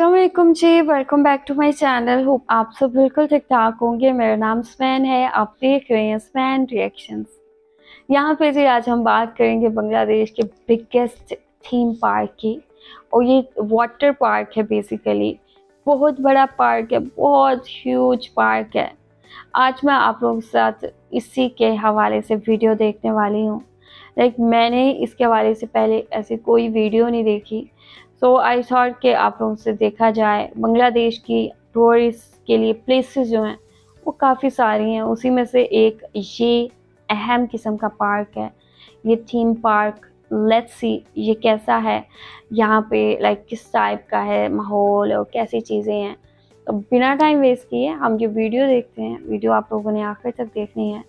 अस्सलामुअलैकुम जी, welcome back to my channel. Hope आप सब बिल्कुल ठीक ठाक होंगे। मेरा नाम स्वेन है, आप देख रहे हैं स्वेन रिएक्शंस। यहाँ पे जी आज हम बात करेंगे बांग्लादेश के बिगेस्ट थीम पार्क की, और ये वाटर पार्क है। बेसिकली बहुत बड़ा पार्क है, बहुत ह्यूज पार्क है। आज मैं आप लोगों के साथ इसी के हवाले से वीडियो देखने वाली हूँ। मैंने इसके हवाले से पहले ऐसी कोई वीडियो नहीं देखी, तो आई थॉट के आप लोगों से देखा जाए। बांग्लादेश की टूरिस्ट के लिए प्लेसेस जो हैं वो काफ़ी सारी हैं, उसी में से एक ये अहम किस्म का पार्क है, ये थीम पार्क। लेट्स सी ये कैसा है, यहाँ पे किस टाइप का है माहौल और कैसी चीज़ें हैं। तो बिना टाइम वेस्ट किए हम ये वीडियो देखते हैं। वीडियो आप लोगों ने आखिर तक देखनी है।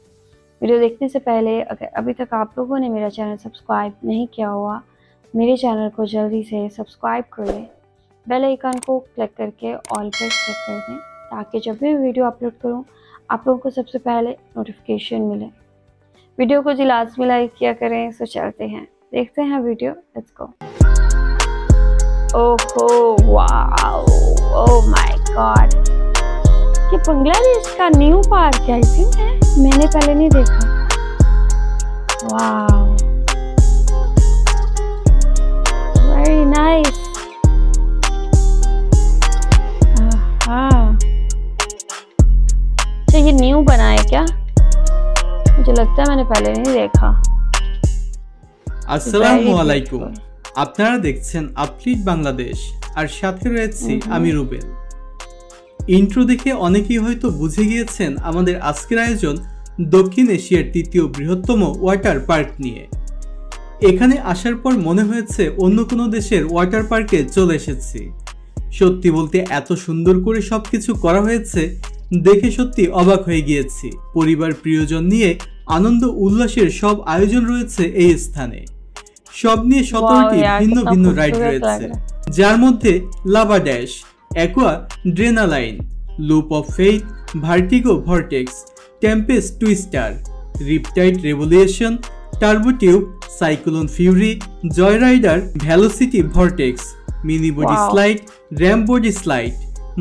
वीडियो देखने से पहले अगर अभी तक आप लोगों ने मेरा चैनल सब्सक्राइब नहीं किया हुआ, मेरे चैनल को जल्दी से सब्सक्राइब कर लें, बेल आइकन को क्लिक करके ऑल पर क्लिक कर दें, ताकि जब भी वीडियो अपलोड करूं आप लोगों को सबसे पहले नोटिफिकेशन मिले। वीडियो को जी लाजमी लाइक किया करें। सो चलते हैं, देखते हैं वीडियो, लेट्स गो। ओहो वाओ, ओह माय गॉड, ये बांग्लादेश का न्यू पार्क है, मैंने पहले नहीं देखा। Wow nice. अच्छा ये न्यू बना है क्या? मुझे लगता है मैंने पहले नहीं देखा। अस्सलामु अलैकुम, আপনারা দেখছেন আপলিট বাংলাদেশ, আর সাথে রয়েছে আমি রুবেল। ইন্ট্রো দেখে অনেকেই হয়তো বুঝে গিয়েছেন আমাদের আজকের আয়োজন দক্ষিণ এশিয়ার তৃতীয় বৃহত্তম ওয়াটার পার্ক নিয়ে। এখানে আসার পর মনে হয়েছে অন্য কোনো দেশের ওয়াটার পার্কে চলে এসেছি। সত্যি বলতে এত সুন্দর করে সবকিছু করা হয়েছে, দেখে সত্যি অবাক হয়ে গিয়েছি। পরিবার প্রিয়জন নিয়ে আনন্দ উল্লাসের সব আয়োজন রয়েছে এই স্থানে। সব নিয়ে 17টি ভিন্ন ভিন্ন রাইড রয়েছে, যার মধ্যে lava dash, aqua ড্রেনালাইন, loop of faith, vertigo vortex, tempest twister, riptide revolution, turbo tube, cyclone fury, joy rider, velocity vortex, mini body slide, ram body slide,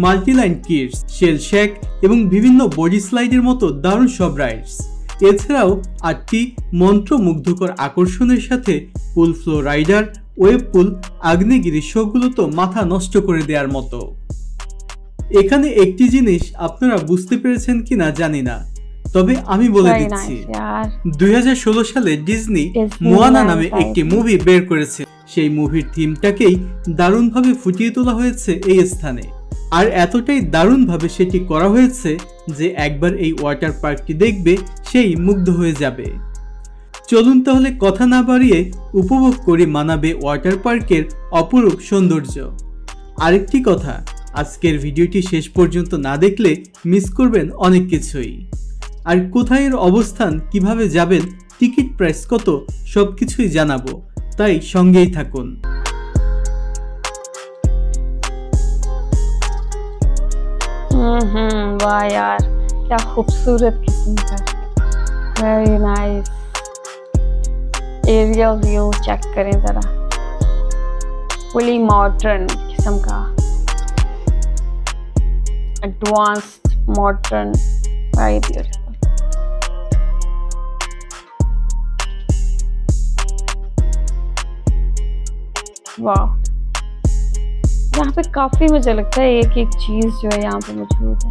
multiline kids, shell shake एवं विभिन्न body slider मतो दारुण सब rides. এছাড়াও ৮টি মন্ত্রমুগ্ধকর আকর্ষণের সাথে pool flow rider, wave pool, আগ্নেয়গিরি শোগুলো তো মাথা নষ্ট করে দেওয়ার মতো। এখানে একটি জিনিস আপনারা বুঝতে পেরেছেন কিনা জানি না, তবে আমি বলে দিচ্ছি ২০১৬ সালে ডিজনি মোয়ানা নামে একটি মুভি বের করেছে। সেই মুভির থিমটাকেই দারুণভাবে ফুটিয়ে তোলা হয়েছে এই স্থানে। আর এতটাই দারুণভাবে সেটি করা হয়েছে যে একবার এই ওয়াটার পার্কটি দেখবে সেই মুগ্ধ হয়ে যাবে। চলুন তাহলে কথা না বাড়িয়ে উপভোগ করে মানাবে ওয়াটার পার্কের অপরূপ সৌন্দর্য। আরেকটি কথা, আজকের ভিডিওটি শেষ পর্যন্ত না দেখলে মিস করবেন অনেক কিছুই। আর কোথায় এর অবস্থান, কিভাবে যাবেন, টিকিট প্রাইস কত, সবকিছুই জানাবো, তাই সঙ্গেই থাকুন। वाह यार क्या खूबसूरत किस्म का, very nice. Aerial view check करें जरा, फुली मॉडर्न किस्म का, एडवांस्ड मॉडर्न, वेरी ब्यूटीफुल। वाह, यहाँ पे काफी मुझे लगता है एक एक चीज जो है यहाँ पे मौजूद है।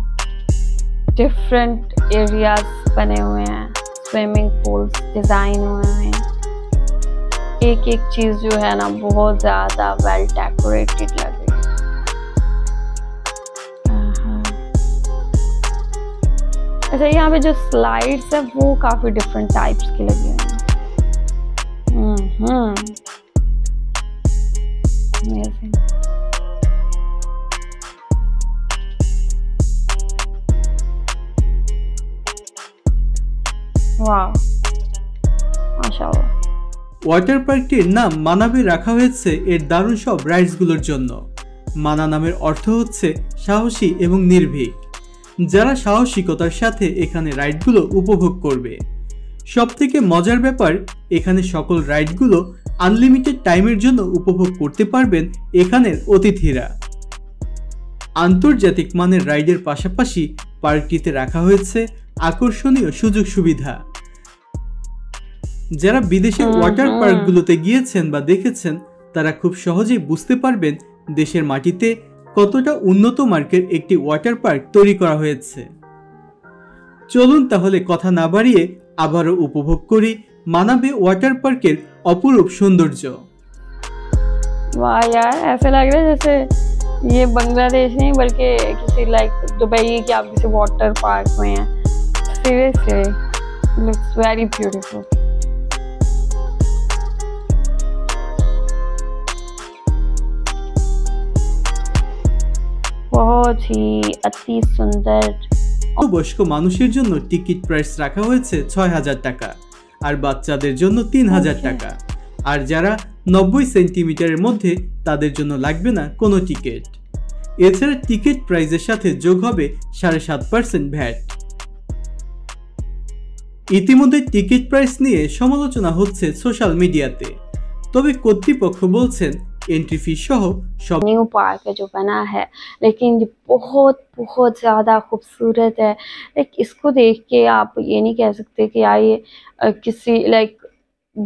डिफरेंट एरियाज बने हुए हैं, स्विमिंग पूल्स डिजाइन हुए हैं, एक एक चीज जो है ना बहुत ज्यादा वेल डेकोरेटेड लग रही है। अच्छा यहाँ पे जो स्लाइड्स है वो काफी डिफरेंट टाइप्स की लगी हुई हैं। वाह माशाल्लाह। ওয়াটার পার্কটির নাম মানাবে রাখা হয়েছে এর দারুণ সব রাইডসগুলোর জন্য। মানা নামের অর্থ হচ্ছে সাহসী এবং নির্ভীক, যারা সাহসিকতার সাথে এখানে রাইডগুলো উপভোগ করবে। সবথেকে মজার ব্যাপার, এখানে সকল রাইডগুলো আনলিমিটেড টাইমের জন্য উপভোগ করতে পারবেন এখানের অতিথিরা। আন্তর্জাতিক মানের রাইডের পাশাপাশি পার্কটিতে রাখা হয়েছে আকর্ষণীয় সুযোগ সুবিধা। যারা বিদেশে ওয়াটার পার্কগুলোতে গিয়েছেন বা দেখেছেন তারা খুব সহজেই বুঝতে পারবেন দেশের মাটিতে কতটা উন্নত মার্কের একটি ওয়াটার পার্ক তৈরি করা হয়েছে। চলুন তাহলে কথা না বাড়িয়ে আবারও উপভোগ করি মানাবে वाटर पार्क के अपूर्व सौंदर्य। वाह यार, ऐसे लग रहा है जैसे ये बांग्लादेश नहीं बल्कि किसी लाइक दुबई के आप किसी वाटर पार्क में हैं। Seriously looks very beautiful. बहुत ही अति सुंदर। वयस्क मानुषेर जन्य टिकिट प्राइस रखा हुए 6000 টাকা আর বাচ্চাদের জন্য 3000 টাকা। আর যারা 90 সেন্টিমিটারের মধ্যে তাদের জন্য লাগবে না কোনো টিকিট। এছাড়া টিকিট প্রাইজের সাথে যোগ হবে 7.5% ভ্যাট। ইতিমধ্যে টিকিট প্রাইস নিয়ে সমালোচনা হচ্ছে সোশ্যাল মিডিয়াতে, তবে কর্তৃপক্ষ বলছেন entry fee show shop new park जो बना है लेकिन ये बहुत ज़्यादा खूबसूरत है। लाइक इसको देख के आप ये नहीं कह सकते कि यार ये किसी लाइक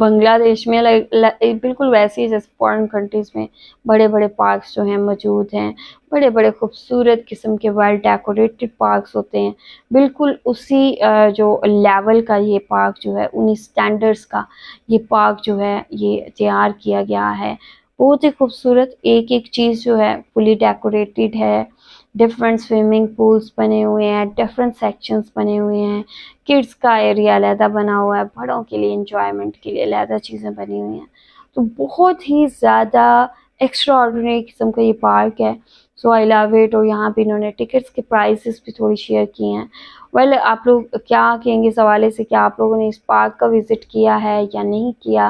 बांग्लादेश में लाइक बिल्कुल वैसे ही जैसे फॉरेन कंट्रीज़ में बड़े बड़े पार्क्स जो हैं मौजूद हैं, बड़े बड़े खूबसूरत किस्म के वेल डेकोरेटेड पार्क्स होते हैं। बिल्कुल उसी जो लेवल का ये पार्क जो है, उन्हीं स्टैंडर्ड्स का ये पार्क जो है ये तैयार किया गया है। बहुत ही खूबसूरत एक एक चीज़ जो है फुली डेकोरेटेड है। डिफरेंट स्विमिंग पूल्स बने हुए हैं, डिफरेंट सेक्शंस बने हुए हैं, किड्स का एरिया अलहदा बना हुआ है, बड़ों के लिए एंजॉयमेंट के लिए अलहदा चीज़ें बनी हुई हैं। तो बहुत ही ज़्यादा एक्स्ट्रा ऑर्डिनरी किस्म का ये पार्क है। So I love it. और यहाँ पे इन्होंने टिकट्स के प्राइसेस भी थोड़ी शेयर किए हैं। वेल आप लोग क्या कहेंगे इस हवाले से, क्या आप लोगों ने इस पार्क का विज़िट किया है या नहीं किया?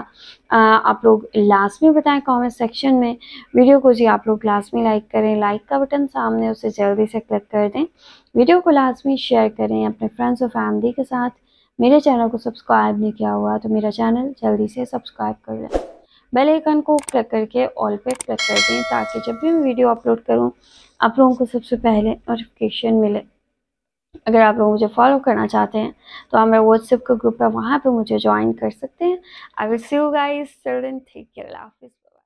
आप लोग लास्ट में बताएं कमेंट सेक्शन में। वीडियो को जी आप लोग लास्ट में लाइक करें, लाइक का बटन सामने उसे जल्दी से क्लिक कर दें। वीडियो को लास्ट में शेयर करें अपने फ्रेंड्स और फैमिली के साथ। मेरे चैनल को सब्सक्राइब नहीं किया हुआ तो मेरा चैनल जल्दी से सब्सक्राइब कर लें। बेल आइकन को क्लिक करके ऑल पे क्लिक कर दें ताकि जब भी मैं वीडियो अपलोड करूं आप लोगों को सबसे पहले नोटिफिकेशन मिले। अगर आप लोग मुझे फॉलो करना चाहते हैं तो हमारे व्हाट्सएप का ग्रुप है, वहाँ पे मुझे ज्वाइन कर सकते हैं। I will see you guys, till then take care, अल्लाह हाफिज़।